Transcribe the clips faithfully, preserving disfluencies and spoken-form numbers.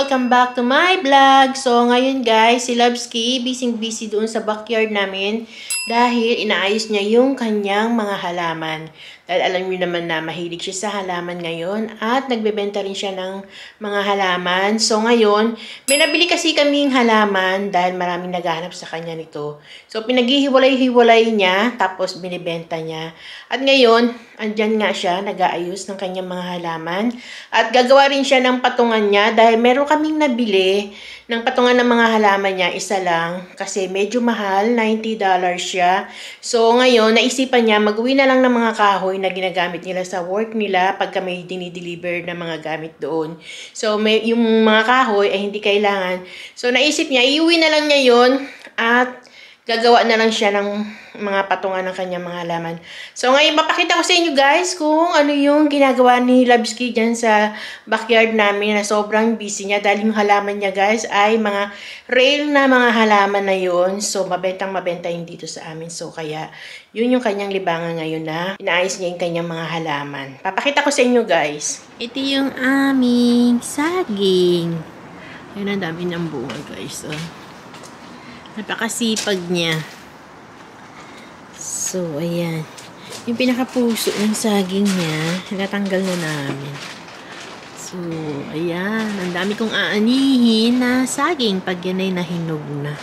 welcome back to my vlog. So, ngayon guys, si Lovesky, busy-busy doon sa backyard namin dahil inaayos niya yung kanyang mga halaman. Dahil alam niyo naman na mahilig siya sa halaman ngayon at nagbebenta rin siya ng mga halaman. So, ngayon, may nabili kasi kaming halaman dahil maraming naghahanap sa kanya nito. So, pinaghihiwalay-hiwalay niya tapos binibenta niya. At ngayon, andyan nga siya, nag-aayos ng kanyang mga halaman at gagawa rin siya ng patungan niya. Dahil meron kaming nabili ng patungan ng mga halaman niya, isa lang. Kasi medyo mahal, ninety dollars siya. So, ngayon, naisipan niya, mag-uwi na lang ng mga kahoy na ginagamit nila sa work nila pagka may dinideliver na mga gamit doon. So, may, yung mga kahoy ay hindi kailangan. So, naisip niya, iuwi na lang niya yun at gagawa na lang siya ng mga patungan ng kanyang mga halaman. So, ngayon, papakita ko sa inyo guys kung ano yung ginagawa ni Lovesky dyan sa backyard namin na sobrang busy niya. Dahil yung halaman niya guys ay mga rare na mga halaman na yun. So, mabentang mabenta yun dito sa amin. So, kaya yun yung kanyang libangan ngayon na inaayos niya yung kanyang mga halaman. Papakita ko sa inyo guys. Ito yung aming saging. Ayun, ang dami ng bunga guys. So, napakasipag niya. So, ayan. Yung pinakapuso ng saging niya, natanggal na namin. So, ayan. Ang dami kong aanihin na saging pag yan ay nahinog na.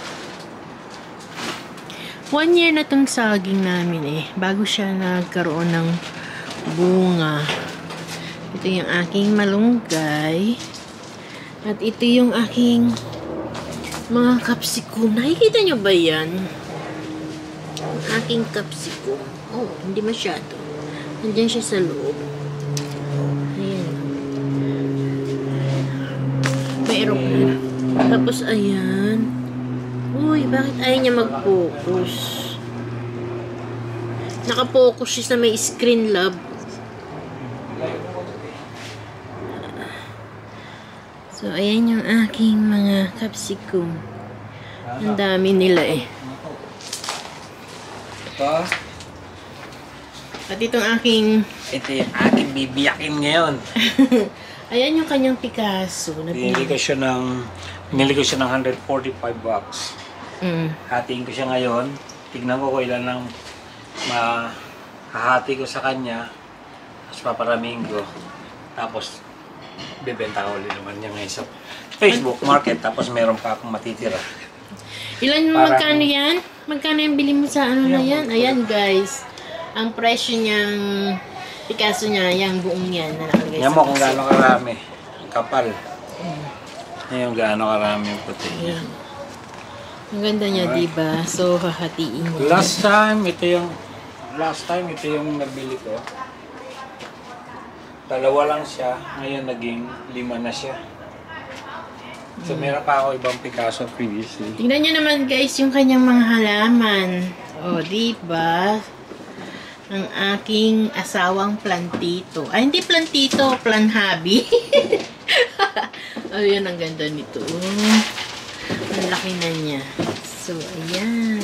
One year na tong saging namin eh. Bago siya nagkaroon ng bunga. Ito yung aking malunggay. At ito yung aking mga capsicum. Nakikita nyo ba yan? Ang aking capsicum. Oh, hindi masyado. Nandiyan siya sa loob. Ayan. Mayroon na. Tapos, ayan. Uy, bakit ayaw niya mag-focus? Naka-focus siya sa may screen, love. So, ayan yung aking mga capsicum. Ang dami nila eh. At itong aking... Ito yung aking bibiyakin ngayon. Ayan yung kanyang Picasso. Binili ko siya ng... Binili ko siya ng one forty-five bucks. Mm. Hatiin ko siya ngayon. Tignan ko kung ilan ang mahahati ko sa kanya. Tapos paparamihin ko. Tapos... bebenta ko ulit naman niya ngayon sa Facebook Market, tapos meron pa akong matitira. Ilan, parang, magkano yan? Magkano yung bili mo sa ano na yan? Ayan guys, ang presyo niyang Picasso niya, yung buong yan. Yan mo kung gaano karami. Ang kapal. Ngayon gaano karami yung puti niya. Ang ganda niya, right? Diba? So, hahatiin mo. Last time, ito yung last time, ito yung nabili ko. Dalawa lang siya, ngayon naging lima na siya. So, meron pa ako ibang Picasso previously. Tingnan nyo naman guys yung kanyang mga halaman. O, diba? Ang aking asawang plantito. Ay, hindi plantito, planhabi. Ayan, ang ganda nito. Ang laki na niya. So, ayan.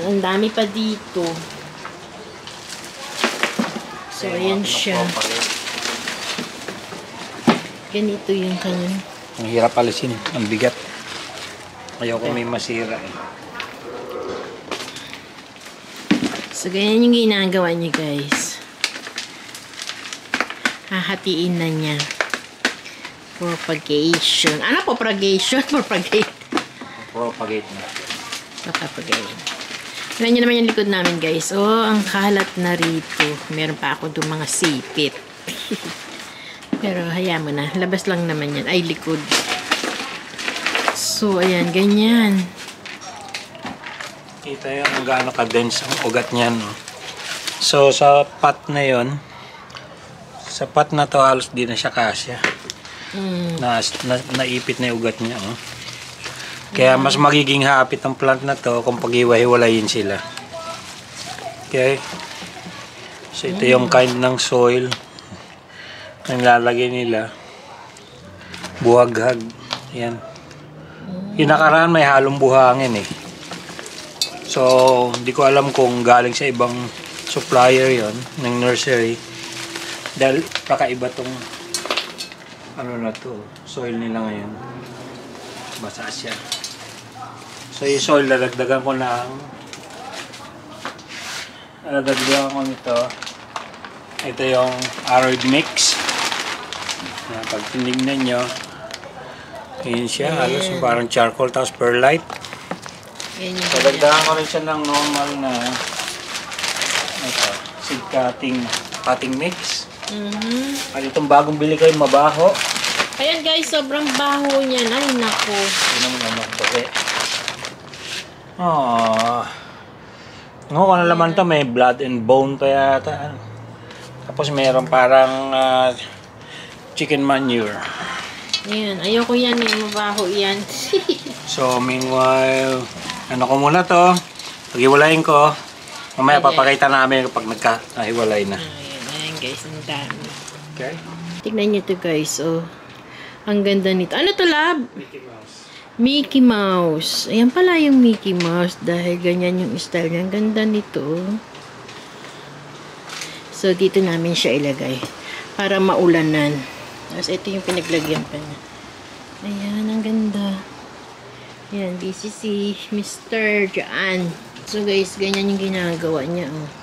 Ang dami pa dito. So, ayan siya. Ganito yung kanyang. Ang hirap alisin. Ang bigat. Ayaw ko may masira. So, ganyan yung ginagawa niya, guys. Hahatiin na niya. Propagation. Ano propagation? Propagate. Propagate na. Propagate. Alam nyo naman yung likod namin guys. Oh, ang kalat na rito. Meron pa ako doon mga sipit. Pero hayaan mo na. Labas lang naman yan. Ay, likod. So, ayan. Ganyan. Kita yun kung gaano ka-dense ang ugat niyan. No? So, sa pot na yon, sa pot na to halos di na siya kasya. Mm. Na, na, naipit na yung ugat niya. Oh. Kaya mas magiging hapit ang plant na to kung pag-iwa-hiwalayin sila. Okay? So ito yung kind ng soil na nilalagay nila. Buhaghag. Yan. Yung nakaraan may halong buhangin eh. So hindi ko alam kung galing sa ibang supplier yon ng nursery. Dahil pakaiba tong ano na to, soil nila ngayon. Basa siya. So yung soil, dadagdagan ko na ang dadagdagan ko nito. Ito yung arid mix. Yan, pag tinignan nyo, yun siya, mm. alos parang charcoal, tapos perlite. Dadagdagan so, ko rin siya ng normal na ito, seed cutting, cutting mix. Mm-hmm. At itong bagong bili kayo, mabaho. Ayan guys, sobrang baho niyan. Ay, naku. Hindi naman naman ito eh. Aww. Ngayon ko na naman ito, may blood and bone pa yata. Tapos mayroon parang uh, chicken manure. Ayan, ayoko yan. May mabaho yan. So, meanwhile, ano ko muna ito. Pag-iwalayin ko. Mamaya okay. Papakita namin kapag nagka-iwalay na. Guys, ang dami. Okay. Tignan nyo to guys, oh. Ang ganda nito. Ano to, lab? Mickey Mouse. Mickey Mouse. Ayan pala yung Mickey Mouse dahil ganyan yung style niya. Ang ganda nito. So, dito namin siya ilagay para maulanan. Tapos, ito yung pinaglagyan pa niya. Ayan, ang ganda. Ayan, busy si Mister Joanne. So, guys, ganyan yung ginagawa niya, oh.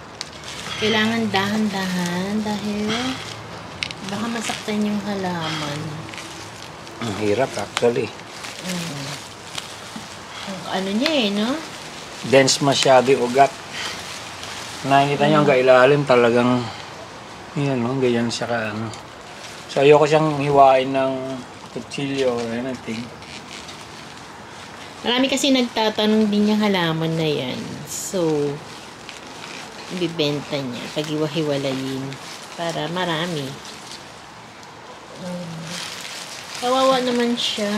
Kailangan dahan-dahan dahil baka masaktan yung halaman. Ang hirap actually. Mm. Ano niya eh, no? Dense masyado yung ugat. Nakikita mm. niyo ang kailalim talagang yan, no? Ganyan siya ka, ano. So ayoko siyang hiwain ng kutsilyo or anything. Marami kasi nagtatanong din yung halaman na yan. So ibibenta niya pag iwahiwalayin para marami. Um, kawawa naman siya.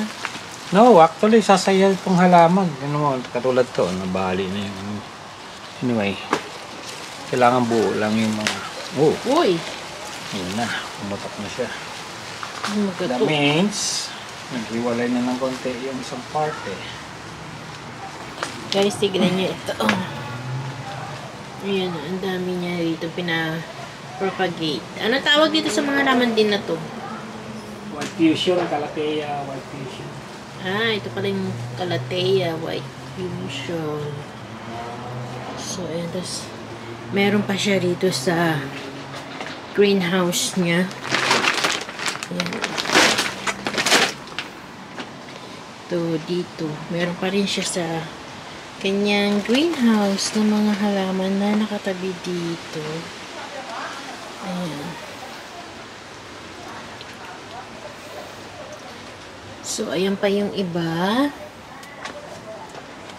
No, actually sasayal itong halaman. Ano, katulad to, nabali na yun. Anyway, kailangan buo lang yung mga... Oh! Uy! Yun na, umutok na siya. Magkato. That means, naghiwalay na ng konti yung isang part eh. Guys, tignan niyo ito. Ayan, ang dami niya dito pinapropagate. Ano tawag dito sa mga halaman din na to? White Fusion, Calatea White Fusion. Ah, ito pala yung Calatea White Fusion. So, ayan, tapos meron pa siya dito sa greenhouse niya. Ayan. Ito, dito. Meron pa rin siya sa kanyang greenhouse ng mga halaman na nakatabi dito. Ayan. So, ayan pa yung iba.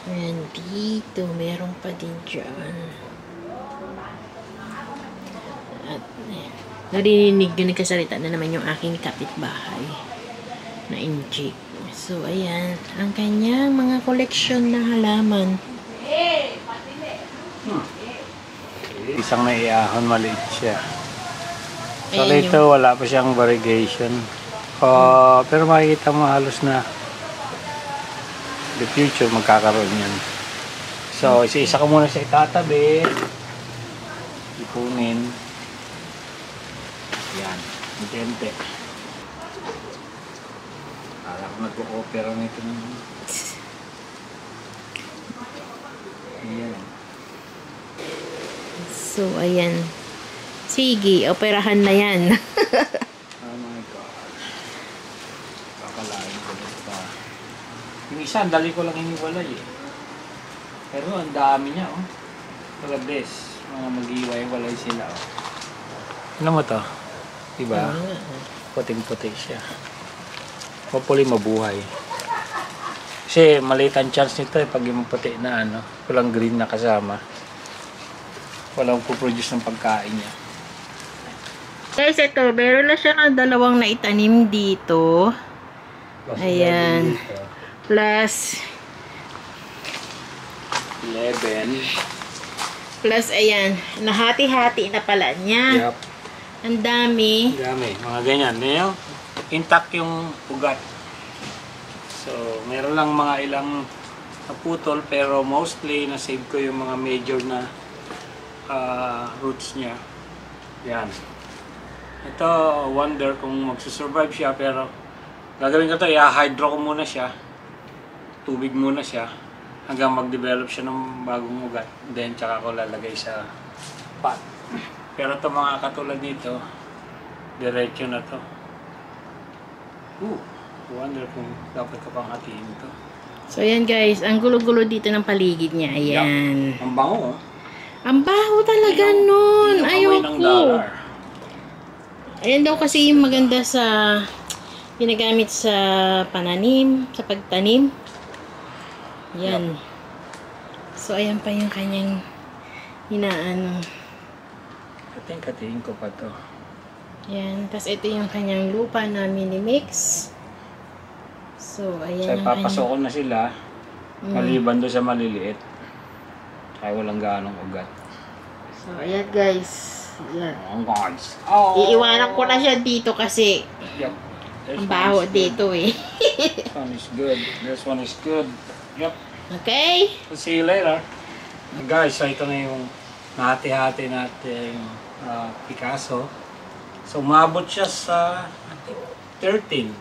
Ayan, dito. Meron pa din dyan. At, ayan. Narinig yung nagkasalita na naman yung aking kapitbahay na injik. So, ayan. Ang kanyang mga koleksyon na halaman. Hmm. Isang naiahon, maliit siya. So, ayan dito yung... wala pa siyang variegation. Uh, hmm. Pero makikita mo halos na the future magkakaroon yan. So, okay. Isa-isa ko muna siya itatabi. Ipunin. Yan. Intente. Nag-o-opera nito naman. Ayan. So, ayan. Sige, operahan na yan. Oh my God. Kakalain ko dito. Yung isa, dali ko lang iniwalay eh. Pero ang dami niya oh. Para best. Mga mag-iway-walay sila oh. Alam mo to? Diba? Puting-puting siya. Hopefully mabuhay. Kasi maliit ang chance nito eh, pag yung puti na ano, walang green na kasama. Walang puproduce ng pagkain niya. Guys, ito, meron na siya ng dalawang naitanim dito. Plus ayan. eleven dito. Plus eleven. Plus ayan, nahati-hati na pala niya. Yep. Ang dami. Ang dami. Mga ganyan. Ngayon, intact yung ugat. So, meron lang mga ilang naputol pero mostly na-save ko yung mga major na uh, roots niya. Yan. Ito, wonder kung magsusurvive siya, pero gagawin ko ito, i-hydro ko muna siya. Tubig muna siya hanggang mag-develop siya ng bagong ugat. Then, tsaka ko lalagay sa pot. Pero ito mga katulad nito, diretso na to. Ooh, wonder kung dapat ko pang hatiin ito. So, ayan guys, ang gulo-gulo dito ng paligid niya. Ayan. Yep. Ang bango, oh. Ang baho talaga ayaw, nun. Ayoko. Ayan daw kasi yung maganda sa ginagamit sa pananim, sa pagtanim. Ayan. Yep. So, ayan pa yung kanyang inaano. Kating-kating ko pa to. Ayan. Tapos ito yung kanyang lupa na mini-mix. So, ayan. So, papasok ko na sila. Mm. Maliban doon sa maliliit. Kaya walang ganong ugat. So, ayan guys. Ayan. Oh, guys. Oh. Iiwanan ko na siya dito kasi yep. Ang baho dito eh. This one is good. This one is good. Yep. Okay. We'll see you later. Guys, so ito na yung nahati-hati natin uh, Picasso. So, umabot siya sa thirteen.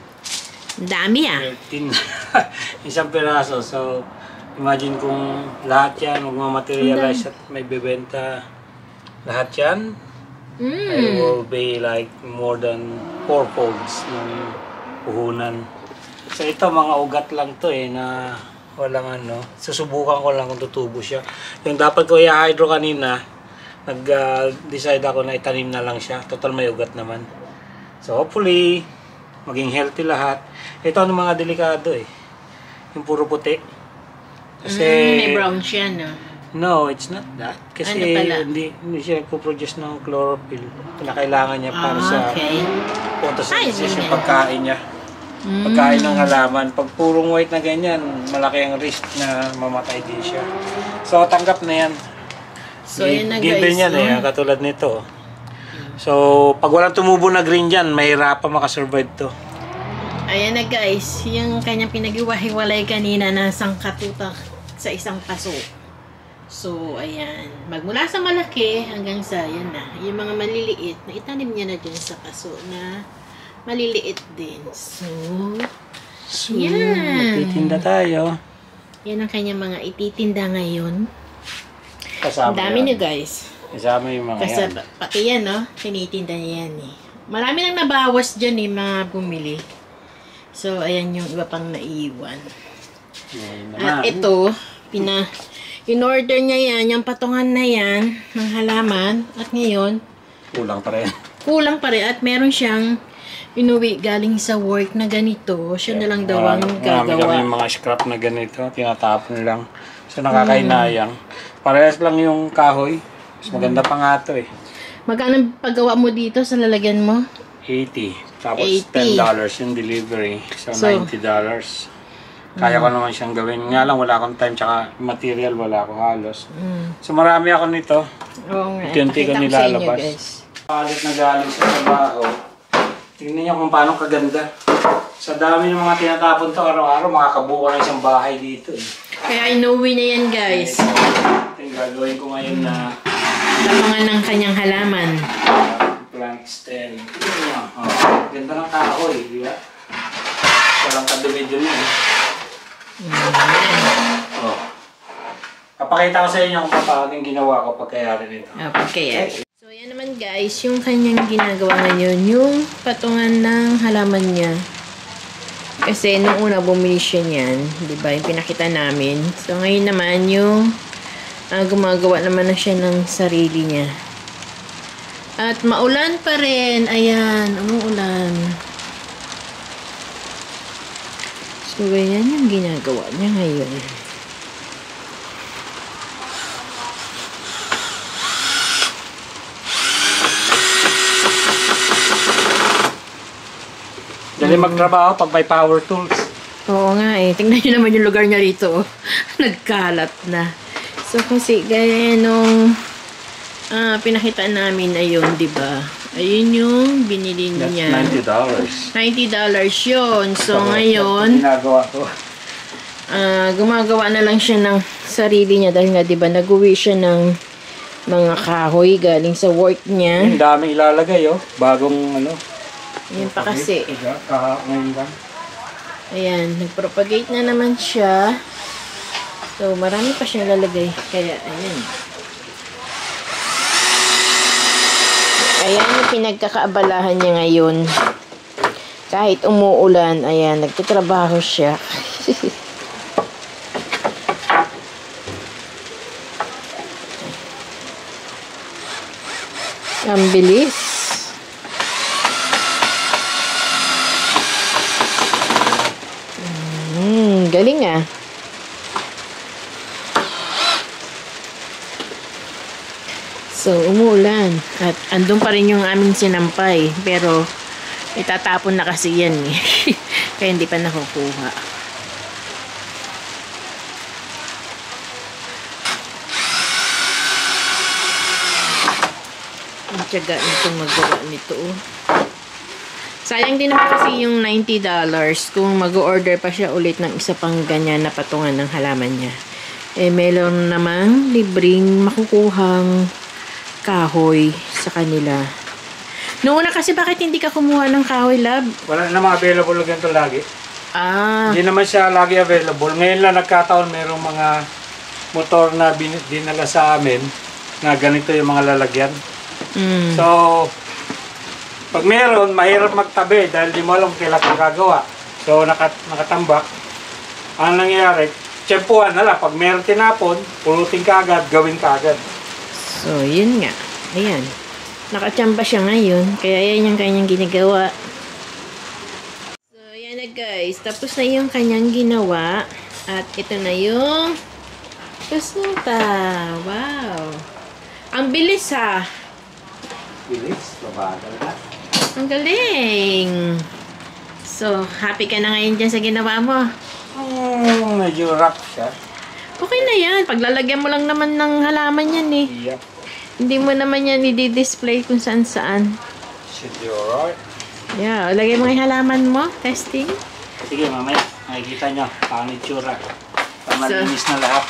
Dami ah. thirteen. Isang piraso. So, imagine kung lahat yan magmamaterialize at may bebenta lahat yan, mm. It will be like more than four folds ng puhunan. So ito mga ugat lang to eh na walang ano, susubukan ko lang kung tutubo siya. Yung dapat ko i-hydro kanina, nag-decide ako na itanim na lang siya, total may ugat naman. So hopefully, maging healthy lahat. Ito ang mga delikado eh, yung puro puti. Kasi, mm, may brown siya, no? No, it's not that. Kasi ano hindi, hindi siya nagpo-produce ng chlorophyll na kailangan niya para ah, okay. sa photosynthesis yung pagkain niya. Mm. Pagkain ng halaman. Pag purong white na ganyan, malaki ang risk na mamatay din siya. So, tanggap na yan. So, yun na guys. Given yan eh, katulad nito. So, pag walang tumubo na green dyan, mahirapan makasurvive to. Ayan na guys, yung kanyang pinag-iwahiwalay kanina na sangkatutak sa isang paso. So, ayan. Magmula sa malaki hanggang sa, yan na. Yung mga maliliit, na itanim niya na dyan sa paso na maliliit din. So, so yan. Magtitinda tayo. Yan ang kanyang mga ititinda ngayon. Kasama dami niyo guys. Kasama yung mga Kasab yan. Pati yan, no? Tinitinda niya yan eh. Marami nang nabawas dyan eh, mga bumili. So, ayan yung iba pang naiwan. At ito, pina, in-order niya yan, yung patungan na yan, ng halaman. At ngayon, kulang pa rin. Kulang pa rin. At meron siyang inuwi galing sa work na ganito. Siya na lang daw ang gagawa. Marami kami yung mga scrap na ganito, tinatapon lang. So, nakakainayang. Parehas lang yung kahoy. Mas maganda pa nga ito eh. Magkano paggawa mo dito sa lalagyan mo? eighty. Tapos eighty. ten dollars yung delivery. So, so ninety dollars. Kaya mm. ko naman siyang gawin. Nga lang wala akong time tsaka material wala ako halos. Mm. So marami ako nito. Oo nga. Kunti ko nilalabas. Palit na galing sa trabaho. Tingnan niyo kung paano kaganda. Sa dami ng mga tinatapon to araw-araw makakabuo ng isang bahay dito eh. Kaya inuwi na yan guys. Ito gagawin ko ngayon na lamangan ng kanyang halaman. Plant stem. Oh, ganda ng tao eh, di ba? Walang kadumidyo yun eh. Oh. Kapakita ko sa inyo kung paano yung ginawa ko pagkayari nito. Ah, pagkayari. Okay. So, yan naman guys, yung kanyang ginagawa ngayon, yung patungan ng halaman niya. Kasi nung una bumili siya niyan, di ba? Yung pinakita namin. So, ngayon naman yung uh, gumagawa naman na siya ng sarili niya. At maulan pa rin. Ayan, umuulan. So, ganyan yung ginagawa niya ngayon. Dali magtrabaho pag may power tools. Oo nga eh. Tingnan nyo naman yung lugar niya rito. Nagkalat na. So, kasi ganyan nung Ah, pinakita namin ayun, di ba? Ayun yung binili niya. That's ninety dollars. ninety dollars yun. So, so ngayon, ginagawa ko. Ah, gumagawa na lang siya ng sarili niya dahil nga, di ba, nag-uwi siya ng mga kahoy galing sa work niya. Ang dami ilalagay, oh. Bagong ano. Yan pa kasi. Ayan, nagpropagate na naman siya. So, marami pa siyang lalagay. Kaya, ayan. Ayan yung pinagkakaabalahan niya ngayon. Kahit umuulan, ayan, nagtatrabaho siya. Ang bilis. Mm, galing ah. So, umuulan. At andun pa rin yung aming sinampay. Pero, itatapon na kasi yan eh. Kaya hindi pa nakukuha. Tiyaga nito magawa nito. Oh. Sayang din naman kasi yung ninety dollars kung mag-order pa siya ulit ng isa pang ganyan na patungan ng halaman niya. Eh, meron namang libreng makukuhang kahoy sa kanila. Noong una kasi bakit hindi ka kumuha ng kahoy, lab? Wala naman available ganito lagi. Ah. Hindi naman siya lagi available. Ngayon lang nagkataon merong mga motor na dinala sa amin na ganito yung mga lalagyan. Mm. So, pag meron, mahirap magtabi dahil di mo alam kailan ka gagawa. So, nakat nakatambak. Ang nangyayari, tsempuhan na lang. Pag meron tinapon, pulutin ka agad, gawin ka agad. So, yun nga. Ayan. Nakachamba siya ngayon. Kaya yan yung kanyang ginagawa. So, yan na guys. Tapos na yung kanyang ginawa. At ito na yung resulta. Wow. Ang bilis ha. Bilis, mabagal na. Ang galing! So, happy ka na ngayon dyan sa ginawa mo? Hmm, medyo rough siya. Okay na yan. Paglalagyan mo lang naman ng halaman yan eh. Yep. Hindi mo naman yan i-display kung saan-saan. Should be alright. Yeah, lagay mo yung halaman mo. Testing. Sige, mamaya. Nakikita nyo. Ang itsura. Ang malinis na lahat.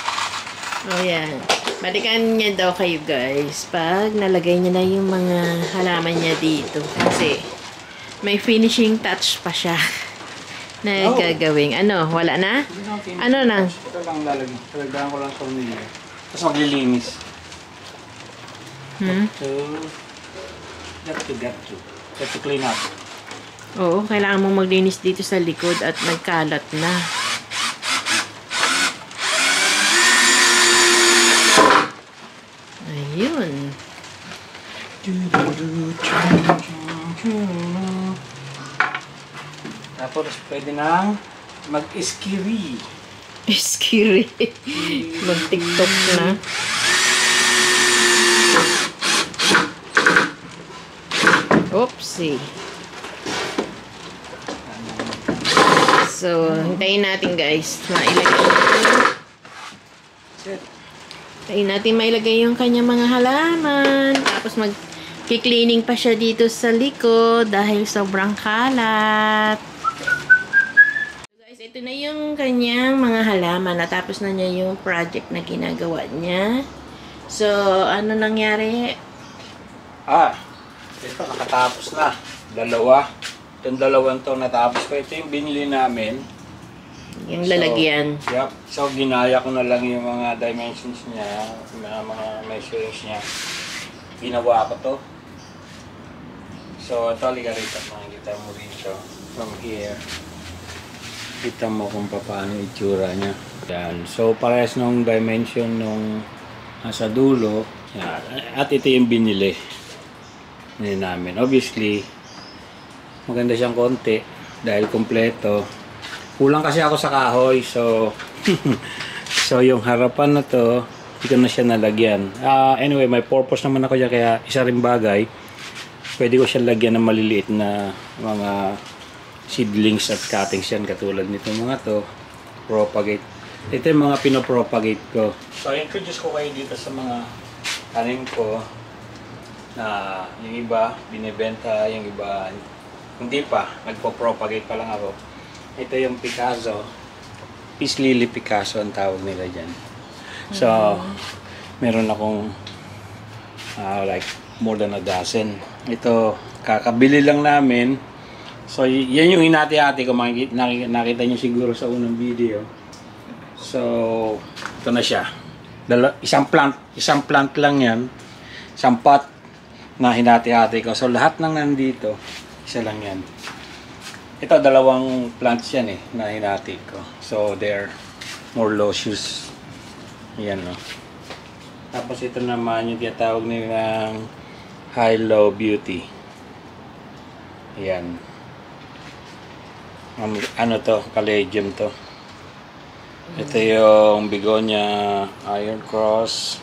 Oh, yan. Balikan niya daw kayo guys pag nalagay niya na yung mga halaman niya dito kasi may finishing touch pa siya na gagawing ano, wala na? Ano na? Ito lang lalagyan, talagyan ko lang tornilyo tapos maglilinis. Hmm? Got to, got to, got to clean up. Oo, kailangan mong maglinis dito sa likod at nagkalat na. Ayun. Tapos pwede na mag-iskiri. Iskiri. Mag-tiktok na. Oopsie. So, hintayin natin guys. Mailagay natin. Tayo natin mailagay yung kanya mga halaman. Tapos mag-cleaning pa siya dito sa likod dahil sobrang kalat. So guys, ito na yung kanyang mga halaman. Natapos na niya yung project na ginagawa niya. So, ano nangyari? Ah, ito nakatapos na. Dalawa. Itong dalawang to natapos ko. Ito yung binili namin. Yung lalagyan. So, yep. So, ginaya ko na lang yung mga dimensions niya, mga, mga measurements niya. Ginawa ko to. So, ito, ligarita mo. Kita mo rito. From here. Kita mo kung paano itsura niya. Yan. So, parehas nung dimension nung nasa dulo. Yan. At ito yung binili. Binili namin. Obviously, maganda siyang konti. Dahil kompleto. Kulang kasi ako sa kahoy, so so yung harapan na to, hindi ko na siya nalagyan. Uh, anyway, may purpose naman ako dyan, kaya isa rin bagay, pwede ko siya lagyan ng maliliit na mga seedlings at cuttings yan, katulad nito mga to, propagate. Ito yung mga pinopropagate ko. So, introduce ko kayo dito sa mga tanim ko, na yung iba, binibenta, yung iba, hindi pa, nagpo-propagate pa lang ako. Ito yung Picasso. Peace Lily Picasso ang tawag nila dyan. So, meron akong uh, like more than a dozen. Ito, kakabili lang namin. So, yan yung hinati-hati ko. Makikita, nakita nyo siguro sa unang video. So, ito na siya. Dala, isang plant. Isang plant lang yan. Isang pot na hinati-hati ko. So, lahat ng nandito, isa lang yan. Ito, dalawang plants yan eh, na hinati ko. So, they're more luscious. Yan, no? Tapos, ito naman yung tinatawag nilang high-low beauty. Yan. Ano to? Caladium to. Ito yung Begonia iron cross.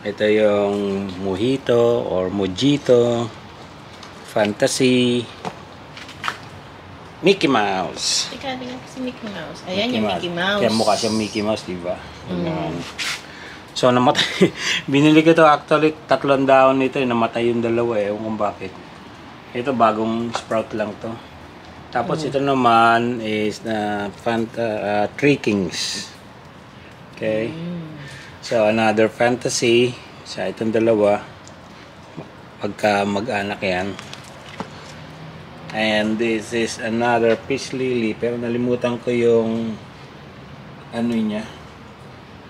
Ito yung mojito or mojito fantasy. Mickey Mouse. Ikaw din si Mickey Mouse. Ayan Mickey yung Mickey Mouse. Kaya mukha siyang Mickey Mouse, di ba? Mm. So namatay. Binili ko to actually tatlong daon nito, namatay yung dalawa eh, kung bakit. Ito bagong sprout lang to. Tapos mm. ito naman is na uh, Three Kings. Okay. Mm. So another fantasy. So itong dalawa. Pagka mag-anak yan. And this is another Prisley. Pero nalimutan ko yung ano niya.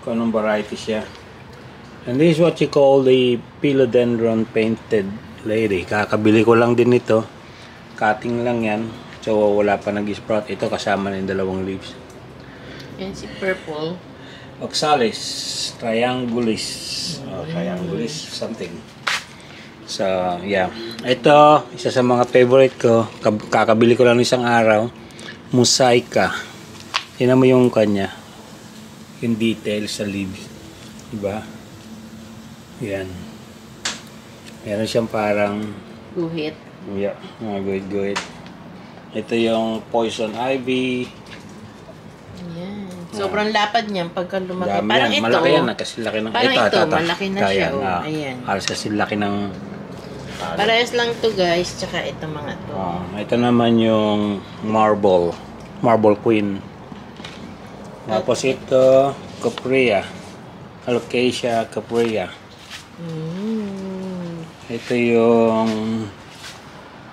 Kung anong variety siya. And this is what you call the Philodendron Painted Lady. Kakabili ko lang din ito. Cutting lang yan. So, wala pa nag-sprout. Ito kasama na yung dalawang leaves. Yan si purple. Oxalis triangulis. Oh, triangulis something. So, yeah. Ito, isa sa mga favorite ko. Kakabili ko lang isang araw. Musaica. Tignan mo yung kanya. Yung details sa leaves. Diba? Yan. Meron siyang parang... guhit. Yeah. Mga guhit-guhit. Ito yung poison ivy. Ayan. Sobrang lapad niyan pagka lumaki. Parang yan. Ito. Malaki yan. Kasi laki ng... Parang ito, ito, ito. Malaki na kaya siya. Na, ayan. Halos kasi laki ng... Parang. Parehas lang to guys. Tsaka ito mga to. Oh, ito naman yung marble. Marble Queen. Tapos okay. Ito, Cuprea. Alocasia Cuprea. Mm. Ito yung...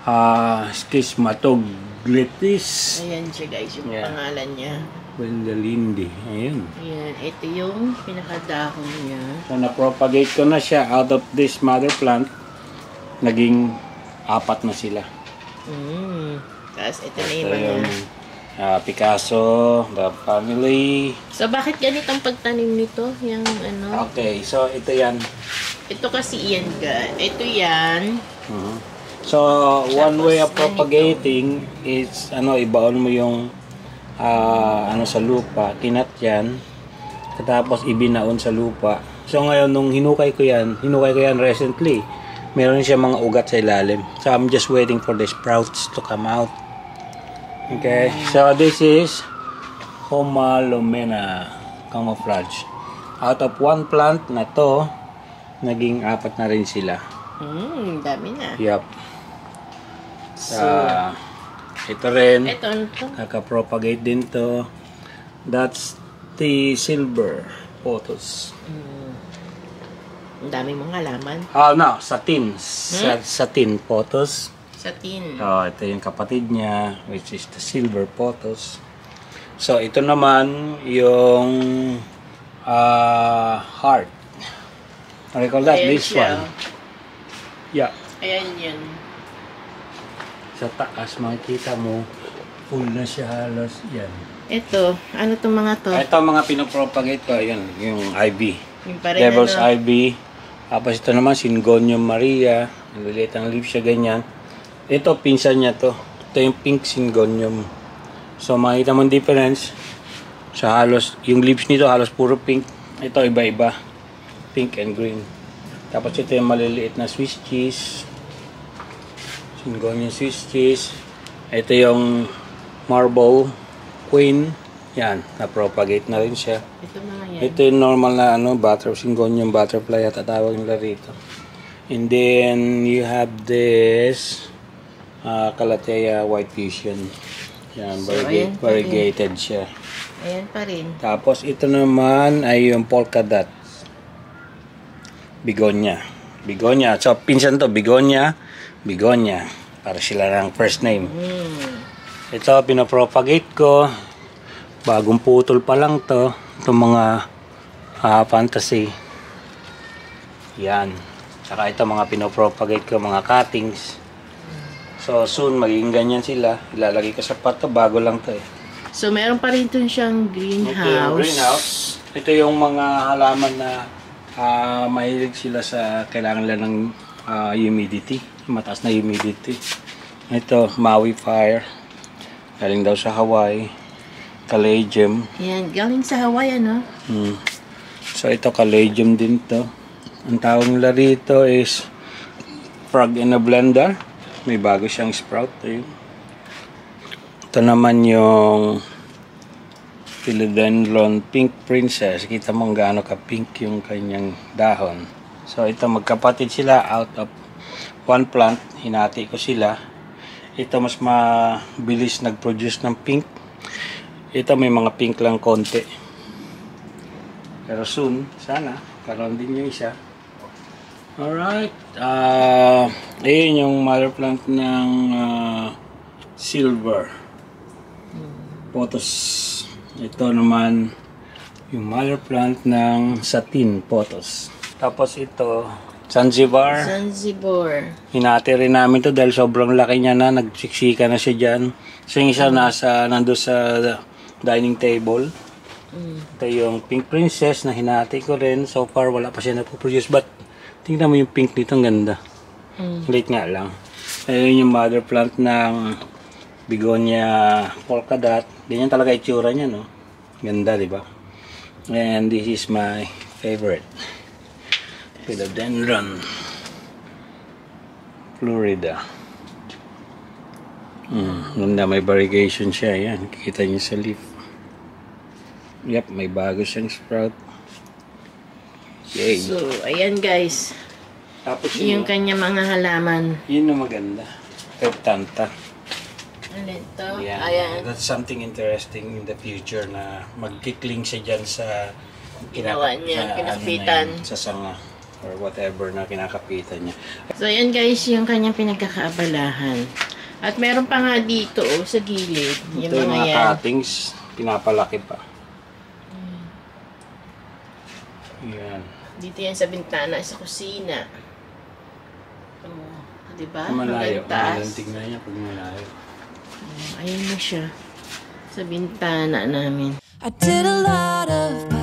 Uh, Schismatoglottis. Glittis. Ayan siya guys, yung yeah. pangalan niya. Wendlandii. Ayan. Ayan. Ito yung pinakadahon niya. So, napropagate ko na siya out of this mother plant. Naging apat na sila. Mm. Tapos ito na iba niya. Uh, Picasso, the family. So, bakit ganitong pagtanim nito? Yung ano? Okay. So, ito yan. Ito kasi yan guys. Ito yan. Uh-huh. So, one way of propagating is, ano, ibaon mo yung, uh, ano, sa lupa, tinat yan, tapos ibinaon sa lupa. So, ngayon, nung hinukay ko yan, hinukay ko yan recently, meron siya mga ugat sa ilalim. So, I'm just waiting for the sprouts to come out. Okay, so this is Homalomena camouflage. Out of one plant na to, naging apat na rin sila. Hmm, dami na. Yup. So, uh, ito rin, ito, ito. Kakapropagate din to. That's the silver pothos. Mm. Ang dami mong alaman. Oh, no. Satin. Hmm? Satin pothos. Satin. Oh, ito yung kapatid niya, which is the silver pothos. So, ito naman yung uh, heart. I recall that, this one. Yeah. Ayan yun. Sa taas, makikita mo, full na siya halos. Yan. Ito, ano itong mga to? Ito mga pinapropagate ko. Yan, yung ivy. Yung Devil's ano? Ivy. Tapos ito naman, Syngonium Maria. Lilit ang leaf siya, ganyan. Ito, pinsan niya to. Ito yung pink Syngonium. So, makikita mo difference. Sa so, halos, yung leaves nito halos puro pink. Ito, iba-iba. Pink and green. Tapos ito yung maliliit na Swiss cheese. Syngonium Swiss cheese. Ito yung Marble Queen. Yan, na-propagate na rin siya. Ito mga yan. Ito yung normal na ano, butter, Syngonium Butterfly at tatawag nila rito. And then you have this uh, Calatea White Fusion. Yan, so, variegated, variegated siya. Ayan pa rin. Tapos ito naman ay yung Polkadot Begonia. Begonia. So, pinsan to, Begonia. Begonia. Para sila ng first name. Ito, pinapropagate ko. Bagong putol pa lang to. Itong mga uh, fantasy. Yan. Tsaka ito, mga pinapropagate ko, mga cuttings. So, soon, magiging ganyan sila. Ilalagay ko sa pato. Bago lang to eh. So, meron pa rin dun siyang greenhouse. Ito yung greenhouse. Ito yung mga halaman na uh, mahilig sila sa kailangan lang ng uh, humidity. Mataas na humidity. Ito, Maui Fire. Galing daw sa Hawaii. Caladium. Yan, galing sa Hawaii, ano? Hmm. So, ito, Caladium din to. Ang tawag nila rito is frog in a blender. May bago siyang sprout. Ayun. Ito naman yung philodendron pink princess. Kita mo gaano ka pink yung kanyang dahon. So ito magkapatid sila out of one plant. Hinati ko sila. Ito mas mabilis nag-produce ng pink. Ito may mga pink lang konti. Pero soon, sana, karoon din yung isa. Alright. Uh, ayun yung mother plant ng uh, silver pothos. Ito naman yung mother plant ng satin pothos. Tapos ito, Zanzibar. Zanzibar. Hinati rin namin to dahil sobrang laki niya na. Nagsiksika na siya dyan. So yung isa mm. nasa, nando sa dining table. Mm. Ito yung pink princess na hinati ko rin. So far wala pa siya napoproduce. But tingnan mo yung pink nito. Ang ganda. Mm. Late nga lang. Ayun yung mother plant ng Begonia polkadot. Ganyan talaga itsura niya, no? Ganda, di ba? And this is my favorite. Philodendron Florida. Mm, ganda, may variegation siya. Ayan, kikita niyo sa leaf. Yep, may bago siyang sprout. Yay. So, ayan guys. Tapos yung, yung kanya mga halaman. Yun ang maganda. Peptanta. Ito. Ayan. Ayan. That's something interesting in the future na magkikling siya dyan sa ginawa niya, kinakapitan. Ano sa sanga or whatever na kinakapitan niya. So ayan guys, yung kanyang pinagkakaabalahan. At meron pa nga dito oh, sa gilid. Yung ito mga, mga cuttings, pinapalaki pa. Hmm. Ayan. Dito yan sa bintana, sa kusina. Oh, diba? Malayo. Malayo. Tignan niya pag malayo. Ayun na siya sa bintana namin. I did a lot of